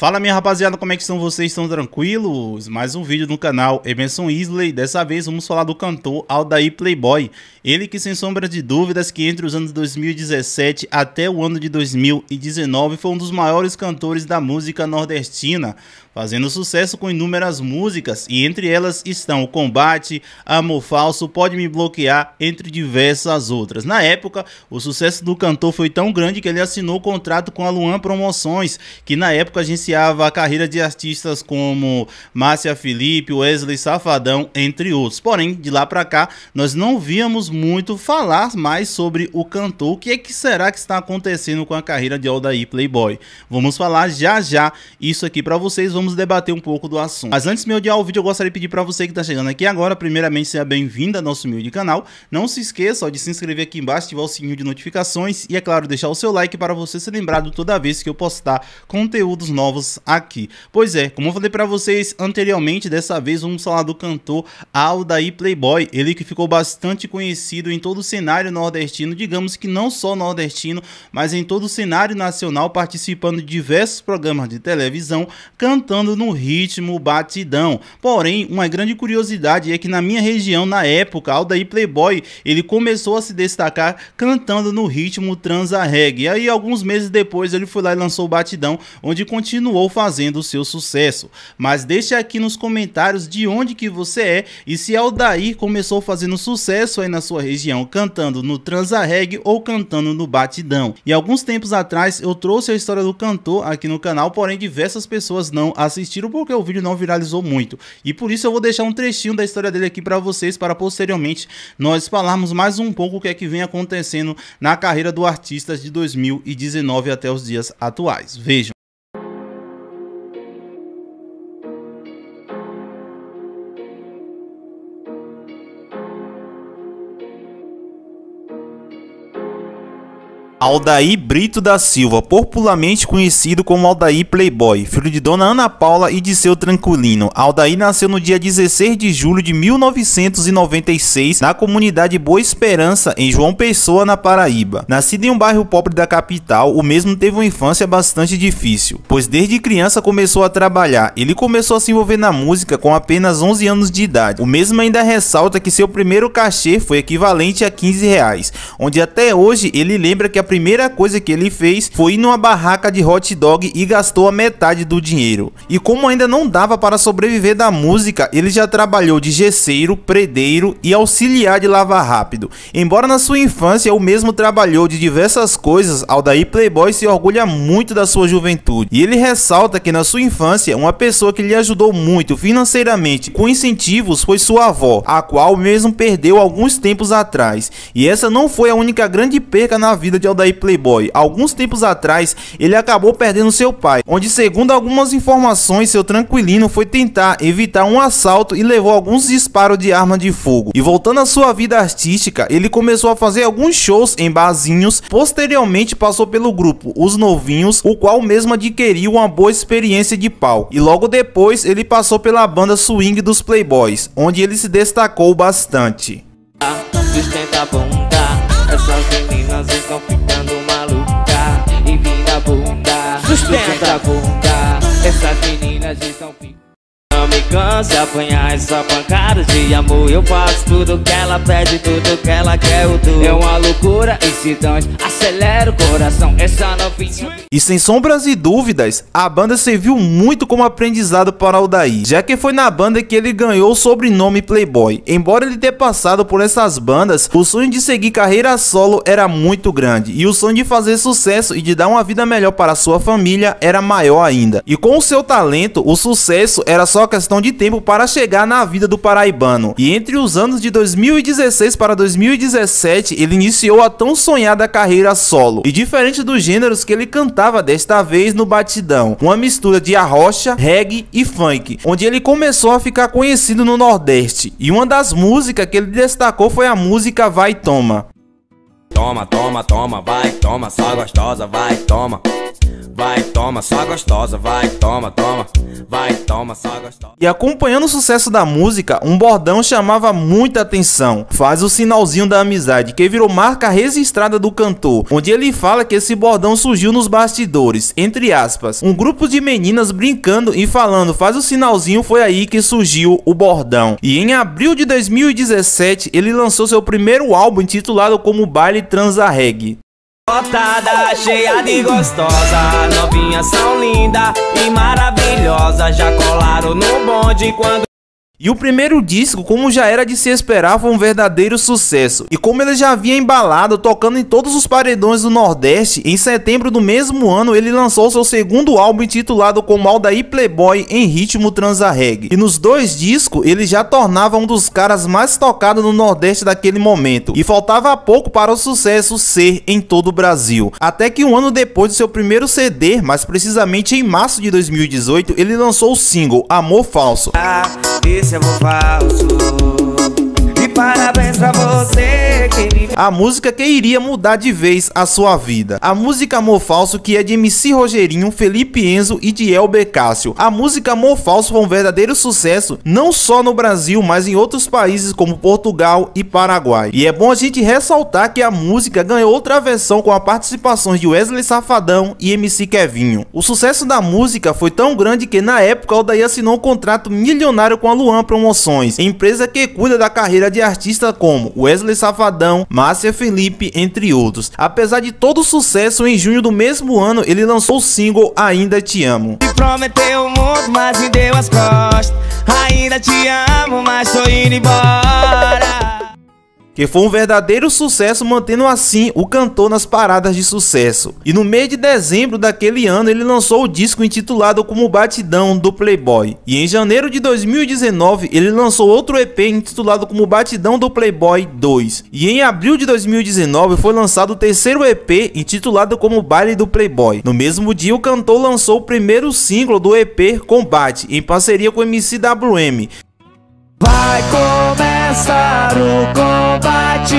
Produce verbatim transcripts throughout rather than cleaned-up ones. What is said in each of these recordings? Fala minha rapaziada, como é que estão vocês? Estão tranquilos? Mais um vídeo no canal Emerson Yslley. Dessa vez vamos falar do cantor Aldair Playboy. Ele que sem sombra de dúvidas que entre os anos dois mil e dezessete até o ano de dois mil e dezenove foi um dos maiores cantores da música nordestina, fazendo sucesso com inúmeras músicas e entre elas estão O Combate, Amor Falso, Pode Me Bloquear, entre diversas outras. Na época, o sucesso do cantor foi tão grande que ele assinou contrato com a Luan Promoções, que na época agenciava a carreira de artistas como Márcia Felipe, Wesley Safadão, entre outros. Porém, de lá pra cá, nós não víamos muito falar mais sobre o cantor. O que é que será que está acontecendo com a carreira de Aldair Playboy? Vamos falar já já isso aqui pra vocês, vamos debater um pouco do assunto. Mas antes de me odiar o vídeo, eu gostaria de pedir pra você que tá chegando aqui agora, primeiramente, seja bem-vindo ao nosso humilde canal. Não se esqueça ó, de se inscrever aqui embaixo, ativar o sininho de notificações e, é claro, deixar o seu like para você ser lembrado toda vez que eu postar conteúdos novos aqui. Pois é, como eu falei para vocês anteriormente, dessa vez vamos falar do cantor Aldair Playboy, ele que ficou bastante conhecido em todo o cenário nordestino, digamos que não só nordestino, mas em todo o cenário nacional, participando de diversos programas de televisão, cantando no ritmo batidão. Porém, uma grande curiosidade é que na minha região, na época, Aldair Playboy, ele começou a se destacar cantando no ritmo transa reggae. E aí, alguns meses depois, ele foi lá e lançou o Batidão, onde continua continuou fazendo o seu sucesso. Mas deixa aqui nos comentários de onde que você é e se Aldair começou fazendo sucesso aí na sua região, cantando no transa reggae ou cantando no batidão. E alguns tempos atrás eu trouxe a história do cantor aqui no canal, porém diversas pessoas não assistiram porque o vídeo não viralizou muito. E por isso eu vou deixar um trechinho da história dele aqui para vocês, para posteriormente nós falarmos mais um pouco o que é que vem acontecendo na carreira do artista de dois mil e dezenove até os dias atuais. Vejam. Aldair Brito da Silva, popularmente conhecido como Aldair Playboy, filho de Dona Ana Paula e de seu Tranquilino. Aldair nasceu no dia dezesseis de julho de mil novecentos e noventa e seis, na comunidade Boa Esperança, em João Pessoa, na Paraíba. Nascido em um bairro pobre da capital, o mesmo teve uma infância bastante difícil, pois desde criança começou a trabalhar. Ele começou a se envolver na música com apenas onze anos de idade. O mesmo ainda ressalta que seu primeiro cachê foi equivalente a quinze reais, onde até hoje ele lembra que a A primeira coisa que ele fez foi ir numa barraca de hot dog e gastou a metade do dinheiro. E como ainda não dava para sobreviver da música, ele já trabalhou de gesseiro, predeiro e auxiliar de lavar rápido. Embora na sua infância o mesmo trabalhou de diversas coisas, Aldair Playboy se orgulha muito da sua juventude. E ele ressalta que na sua infância, uma pessoa que lhe ajudou muito financeiramente com incentivos foi sua avó, a qual mesmo perdeu alguns tempos atrás. E essa não foi a única grande perca na vida de Aldair Aldair Playboy. Alguns tempos atrás ele acabou perdendo seu pai, onde segundo algumas informações seu Tranquilino foi tentar evitar um assalto e levou alguns disparos de arma de fogo. E voltando à sua vida artística, ele começou a fazer alguns shows em barzinhos, posteriormente passou pelo grupo Os Novinhos, o qual mesmo adquiriu uma boa experiência de palco, e logo depois ele passou pela banda Swing dos Playboys, onde ele se destacou bastante. Sustenta a bunda, essas meninas estão ficando maluca e vira a bunda. Sustenta a bunda, essas meninas estão ficando. Não me canse apanhar essa pancada de amor. Eu faço tudo que ela pede, tudo que ela quer. Eu dou. É uma loucura excitante, acelera o coração. Essa novinha. E sem sombras e dúvidas, a banda serviu muito como aprendizado para Aldair, já que foi na banda que ele ganhou o sobrenome Playboy. Embora ele tenha passado por essas bandas, o sonho de seguir carreira solo era muito grande, e o sonho de fazer sucesso e de dar uma vida melhor para sua família era maior ainda. E com o seu talento, o sucesso era só questão de tempo para chegar na vida do paraibano. E entre os anos de dois mil e dezesseis para dois mil e dezessete, ele iniciou a tão sonhada carreira solo. E diferente dos gêneros que ele cantava, desta vez no batidão, uma mistura de arrocha, reggae e funk, onde ele começou a ficar conhecido no Nordeste. E uma das músicas que ele destacou foi a música Vai Toma. Toma, toma, toma, vai, toma, só gostosa, vai, toma. Vai, toma, só gostosa, vai, toma, toma, vai, toma, só gostosa. E acompanhando o sucesso da música, um bordão chamava muita atenção: faz o sinalzinho da amizade, que virou marca registrada do cantor, onde ele fala que esse bordão surgiu nos bastidores, entre aspas, um grupo de meninas brincando e falando faz o sinalzinho, foi aí que surgiu o bordão. E em abril de dois mil e dezessete, ele lançou seu primeiro álbum intitulado como Baile Transa Reggae. Botada, cheia de gostosa, novinhas são linda e maravilhosa, já colaram no bonde quando... E o primeiro disco, como já era de se esperar, foi um verdadeiro sucesso. E como ele já havia embalado, tocando em todos os paredões do Nordeste, em setembro do mesmo ano ele lançou seu segundo álbum intitulado como Aldair Playboy em ritmo transa reggae. E nos dois discos ele já tornava um dos caras mais tocados no Nordeste daquele momento. E faltava pouco para o sucesso ser em todo o Brasil. Até que um ano depois de seu primeiro C D, mais precisamente em março de dois mil e dezoito, ele lançou o single Amor Falso. Ah, esse amor falso, e parabéns pra você que me... A música que iria mudar de vez a sua vida. A música Amor Falso, que é de M C Rogerinho, Felipe Enzo e de Elber Cássio. A música Amor Falso foi um verdadeiro sucesso, não só no Brasil, mas em outros países como Portugal e Paraguai. E é bom a gente ressaltar que a música ganhou outra versão com a participação de Wesley Safadão e M C Kevinho. O sucesso da música foi tão grande que na época Aldair assinou um contrato milionário com a Luan Promoções, empresa que cuida da carreira de artistas como Wesley Safadão, Márcia Felipe, entre outros. Apesar de todo o sucesso, em junho do mesmo ano ele lançou o single Ainda Te Amo. Me prometeu o mundo, mas me deu as costas. Ainda te amo, mas tô indo embora. Que foi um verdadeiro sucesso, mantendo assim o cantor nas paradas de sucesso. E no mês de dezembro daquele ano ele lançou o disco intitulado como Batidão do Playboy. E em janeiro de dois mil e dezenove ele lançou outro E P intitulado como Batidão do Playboy dois. E em abril de dois mil e dezenove foi lançado o terceiro E P intitulado como Baile do Playboy. No mesmo dia o cantor lançou o primeiro single do E P Combate, em parceria com o M C W M. Vai começar o combate,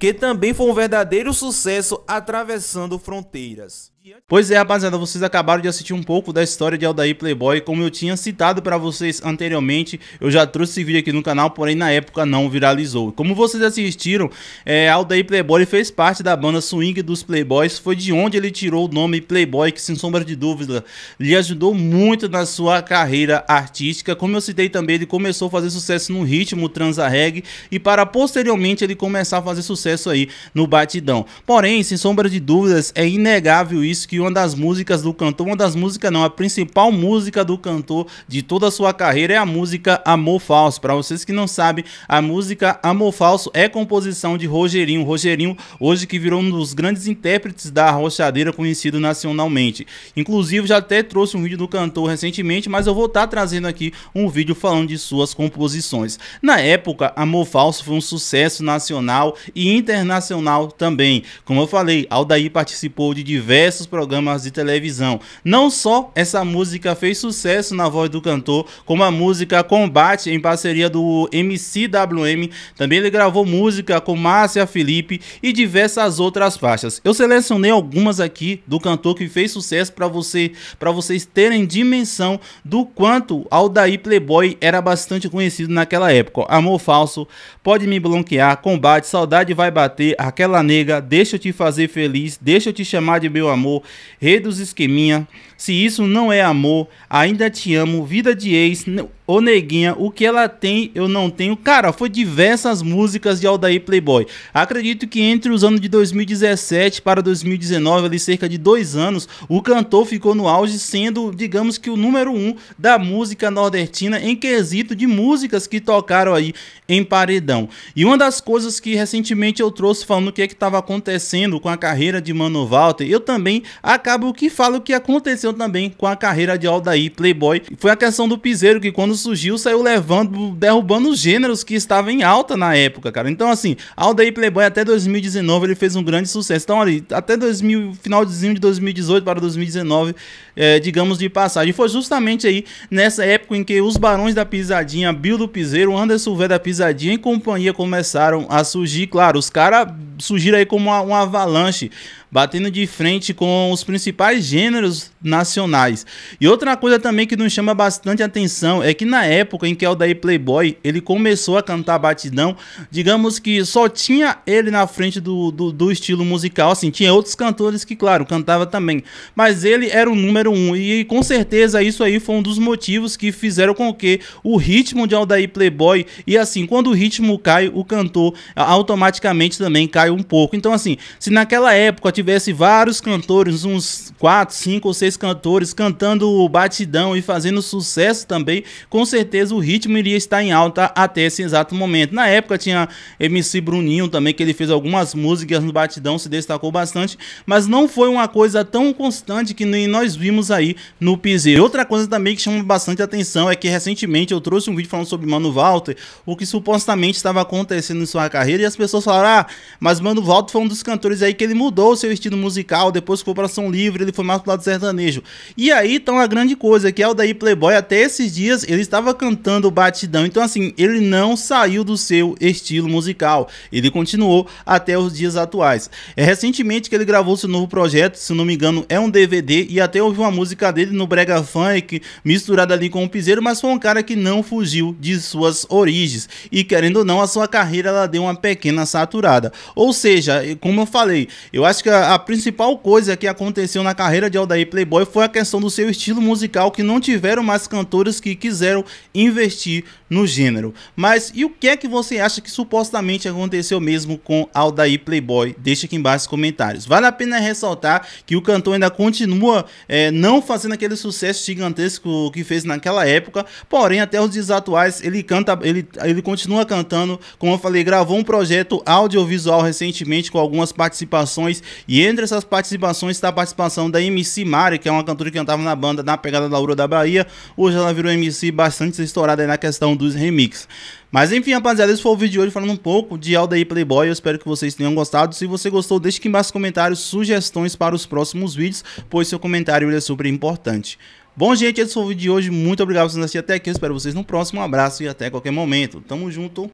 que também foi um verdadeiro sucesso atravessando fronteiras. Pois é, rapaziada, vocês acabaram de assistir um pouco da história de Aldair Playboy. Como eu tinha citado pra vocês anteriormente, eu já trouxe esse vídeo aqui no canal, porém na época não viralizou. Como vocês assistiram, é, Aldair Playboy fez parte da banda Swing dos Playboys. Foi de onde ele tirou o nome Playboy, que sem sombra de dúvida lhe ajudou muito na sua carreira artística. Como eu citei também, ele começou a fazer sucesso no ritmo transa reggae, e para posteriormente ele começar a fazer sucesso aí no batidão. Porém, sem sombra de dúvidas, é inegável isso Isso que uma das músicas do cantor, uma das músicas não, a principal música do cantor de toda a sua carreira é a música Amor Falso. Para vocês que não sabem, a música Amor Falso é composição de Rogerinho. Rogerinho, hoje que virou um dos grandes intérpretes da rochadeira, conhecido nacionalmente. Inclusive, já até trouxe um vídeo do cantor recentemente, mas eu vou estar trazendo aqui um vídeo falando de suas composições. Na época, Amor Falso foi um sucesso nacional e internacional também. Como eu falei, Aldair participou de diversos programas de televisão. Não só essa música fez sucesso na voz do cantor, como a música Combate em parceria do M C W M, também ele gravou música com Márcia Felipe e diversas outras faixas. Eu selecionei algumas aqui do cantor que fez sucesso para você, para vocês terem dimensão do quanto Aldair Playboy era bastante conhecido naquela época. Amor Falso, Pode Me Bloquear, Combate, Saudade Vai Bater, Aquela Nega, Deixa Eu Te Fazer Feliz, Deixa Eu Te Chamar de Meu Amor, Rei dos Esqueminha, Se Isso Não É Amor, Ainda Te Amo, Vida de Ex, Ô Neguinha, O Que Ela Tem Eu Não Tenho. Cara, foi diversas músicas de Aldair Playboy. Acredito que entre os anos de dois mil e dezessete para dois mil e dezenove, ali cerca de dois anos, o cantor ficou no auge, sendo, digamos que, o número um da música nordestina em quesito de músicas que tocaram aí em paredão. E uma das coisas que recentemente eu trouxe falando o que é que estava acontecendo com a carreira de Mano Walter, eu também acabo que falo o que aconteceu também com a carreira de Aldair Playboy. Foi a questão do piseiro, que quando surgiu saiu levando, derrubando os gêneros que estavam em alta na época, cara. Então assim, Aldair Playboy até dois mil e dezenove ele fez um grande sucesso. Então ali, até dois mil, finalzinho de dois mil e dezoito para dois mil e dezenove, é, digamos de passagem. E foi justamente aí nessa época em que os Barões da Pisadinha, Bill do Piseiro, Anderson Vé da Pisadinha e companhia começaram a surgir. Claro, os caras surgiram aí como uma, uma avalanche, batendo de frente com os principais gêneros nacionais. E outra coisa também que nos chama bastante atenção é que na época em que Aldair Playboy ele começou a cantar batidão, digamos que só tinha ele na frente do, do, do estilo musical, assim, tinha outros cantores que, claro, cantava também, mas ele era o número um, e com certeza isso aí foi um dos motivos que fizeram com que o ritmo de Aldair Playboy, e assim, quando o ritmo cai, o cantor automaticamente também cai um pouco. Então assim, se naquela época tivesse vários cantores, uns quatro, cinco ou seis cantores cantando o batidão e fazendo sucesso também, com certeza o ritmo iria estar em alta até esse exato momento. Na época tinha M C Bruninho também, que ele fez algumas músicas no batidão, se destacou bastante, mas não foi uma coisa tão constante que nem nós vimos aí no piseiro. Outra coisa também que chama bastante atenção é que recentemente eu trouxe um vídeo falando sobre Mano Walter, o que supostamente estava acontecendo em sua carreira, e as pessoas falaram: ah, mas Mano Walter foi um dos cantores aí que ele mudou o seu estilo musical, depois que foi pra Som Livre, ele foi mais pro lado sertanejo. E aí tá uma grande coisa, que é o Aldair Playboy, até esses dias, ele estava cantando batidão. Então assim, ele não saiu do seu estilo musical, ele continuou até os dias atuais. É recentemente que ele gravou seu novo projeto, se não me engano é um D V D, e até ouvi uma música dele no brega funk, misturada ali com o piseiro, mas foi um cara que não fugiu de suas origens, e querendo ou não, a sua carreira ela deu uma pequena saturada. Ou seja, como eu falei, eu acho que a a principal coisa que aconteceu na carreira de Aldair Playboy foi a questão do seu estilo musical, que não tiveram mais cantores que quiseram investir no gênero. Mas e o que é que você acha que supostamente aconteceu mesmo com Aldair Playboy? Deixa aqui embaixo nos comentários. Vale a pena ressaltar que o cantor ainda continua é, não fazendo aquele sucesso gigantesco que fez naquela época, porém até os dias atuais ele canta, ele, ele continua cantando. Como eu falei, gravou um projeto audiovisual recentemente com algumas participações, e entre essas participações está a participação da M C Mari, que é uma cantora que cantava na banda Na Pegada da Aurora da Bahia. Hoje ela virou M C bastante estourada aí na questão dos remixes. Mas enfim, rapaziada, esse foi o vídeo de hoje falando um pouco de Aldair Playboy. Eu espero que vocês tenham gostado. Se você gostou, deixe aqui embaixo nos comentários sugestões para os próximos vídeos, pois seu comentário ele é super importante. Bom, gente, esse foi o vídeo de hoje. Muito obrigado por vocês assistirem até aqui. Eu espero vocês no próximo. Um abraço e até qualquer momento. Tamo junto.